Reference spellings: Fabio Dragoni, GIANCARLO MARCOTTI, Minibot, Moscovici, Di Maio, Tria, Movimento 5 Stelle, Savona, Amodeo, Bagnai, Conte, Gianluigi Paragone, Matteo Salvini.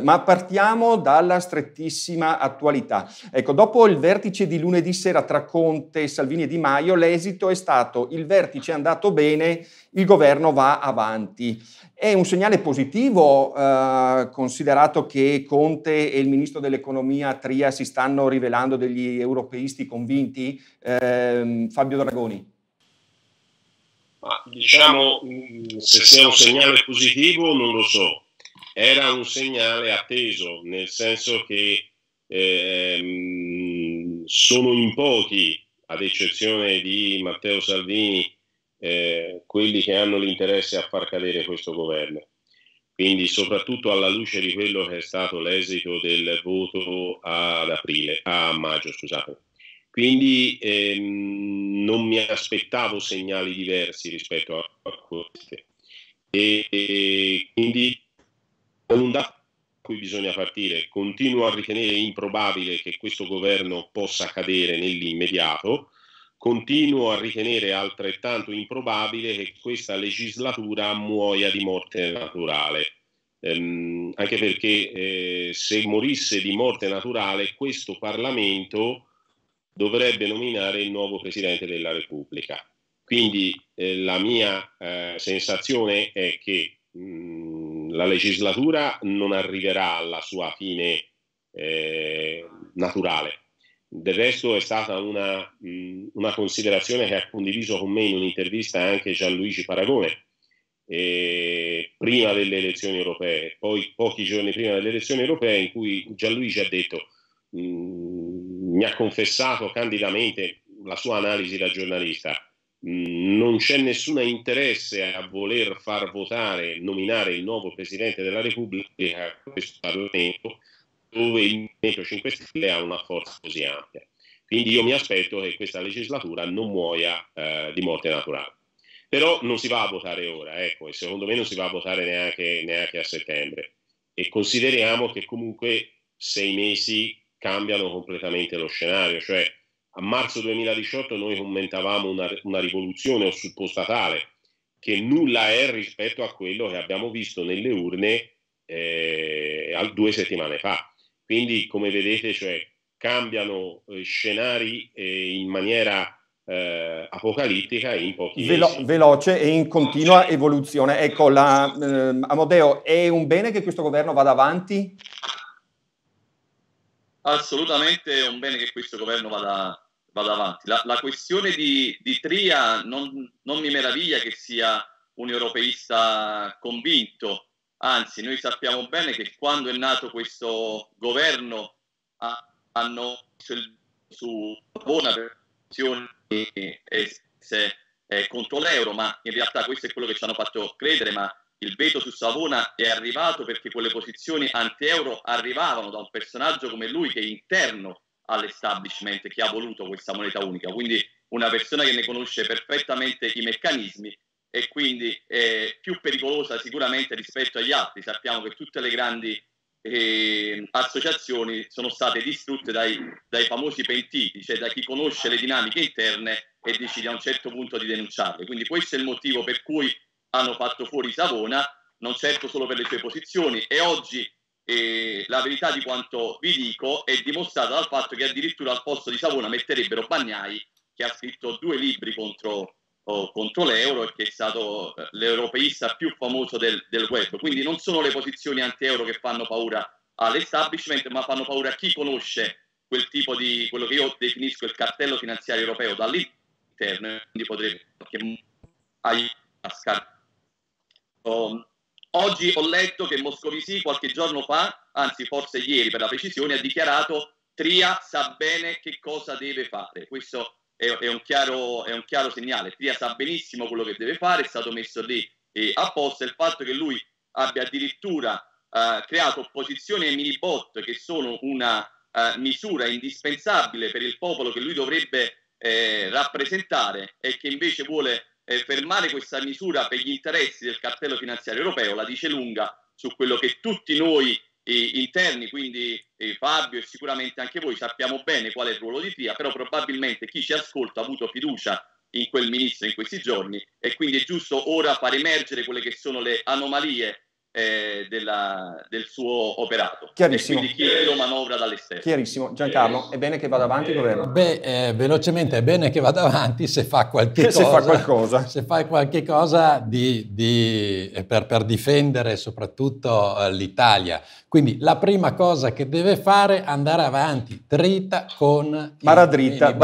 Ma partiamo dalla strettissima attualità. Ecco, dopo il vertice di lunedì sera tra Conte, Salvini e Di Maio, l'esito è stato: il vertice è andato bene, il governo va avanti. È un segnale positivo, considerato che Conte e il ministro dell'economia Tria si stanno rivelando degli europeisti convinti. Fabio Dragoni. Ma diciamo, se sia un segnale positivo non lo so. Era un segnale atteso, nel senso che sono in pochi, ad eccezione di Matteo Salvini, quelli che hanno l'interesse a far cadere questo governo. Quindi soprattutto alla luce di quello che è stato l'esito del voto a maggio. Scusate. Quindi non mi aspettavo segnali diversi rispetto a queste. E quindi è un dato da cui bisogna partire. Continuo a ritenere improbabile che questo governo possa cadere nell'immediato, continuo a ritenere altrettanto improbabile che questa legislatura muoia di morte naturale, anche perché se morisse di morte naturale questo Parlamento dovrebbe nominare il nuovo Presidente della Repubblica. Quindi la mia sensazione è che la legislatura non arriverà alla sua fine naturale. Del resto è stata una considerazione che ha condiviso con me in un'intervista anche Gianluigi Paragone, prima delle elezioni europee, poi pochi giorni prima delle elezioni europee, in cui Gianluigi ha detto, mi ha confessato candidamente la sua analisi da giornalista: non c'è nessun interesse a voler far votare, nominare il nuovo Presidente della Repubblica a questo Parlamento, dove il Movimento 5 Stelle ha una forza così ampia. Quindi io mi aspetto che questa legislatura non muoia di morte naturale. Però non si va a votare ora, ecco, e secondo me non si va a votare neanche a settembre. E consideriamo che comunque 6 mesi cambiano completamente lo scenario, cioè a marzo 2018 noi commentavamo una rivoluzione o supposta tale, che nulla è rispetto a quello che abbiamo visto nelle urne 2 settimane fa. Quindi, come vedete, cioè, cambiano scenari in maniera apocalittica in pochi mesi. Veloce e in continua evoluzione. Ecco, Amodeo, è un bene che questo governo vada avanti? Assolutamente è un bene che questo governo vada avanti. La questione di Tria non mi meraviglia che sia un europeista convinto, anzi noi sappiamo bene che quando è nato questo governo hanno su Savona per azioni contro l'euro, ma in realtà questo è quello che ci hanno fatto credere, ma il veto su Savona è arrivato perché quelle posizioni anti-euro arrivavano da un personaggio come lui, che è interno all'establishment, che ha voluto questa moneta unica, quindi una persona che ne conosce perfettamente i meccanismi e quindi è più pericolosa sicuramente rispetto agli altri. Sappiamo che tutte le grandi associazioni sono state distrutte dai famosi pentiti, cioè da chi conosce le dinamiche interne e decide a un certo punto di denunciarle. Quindi questo è il motivo per cui hanno fatto fuori Savona, non certo solo per le sue posizioni, e oggi la verità di quanto vi dico è dimostrata dal fatto che addirittura al posto di Savona metterebbero Bagnai, che ha scritto 2 libri contro l'euro e che è stato l'europeista più famoso del web. Quindi non sono le posizioni anti-euro che fanno paura all'establishment, ma fanno paura a chi conosce quel tipo di, quello che io definisco il cartello finanziario europeo dall'interno, quindi potrebbe aiutare. Oggi ho letto che Moscovici qualche giorno fa, anzi forse ieri per la precisione, ha dichiarato: Tria sa bene che cosa deve fare. Questo è un chiaro segnale. Tria sa benissimo quello che deve fare, è stato messo lì apposta. Il fatto che lui abbia addirittura creato opposizione ai mini bot, che sono una misura indispensabile per il popolo che lui dovrebbe rappresentare, e che invece vuole fermare questa misura per gli interessi del cartello finanziario europeo, la dice lunga su quello che tutti noi interni, quindi Fabio e sicuramente anche voi, sappiamo bene qual è il ruolo di Tria, però probabilmente chi ci ascolta ha avuto fiducia in quel ministro in questi giorni, e quindi è giusto ora far emergere quelle che sono le anomalie del suo operato. Chiarissimo. Quindi chiedo manovra dall'esterno. Chiarissimo. Giancarlo, è bene che vada avanti il governo? Beh, velocemente, è bene che vada avanti se fa qualche cosa. Se fa qualcosa. Se fa qualche cosa per difendere soprattutto l'Italia. Quindi la prima cosa che deve fare è andare avanti, dritta con... Maradritta.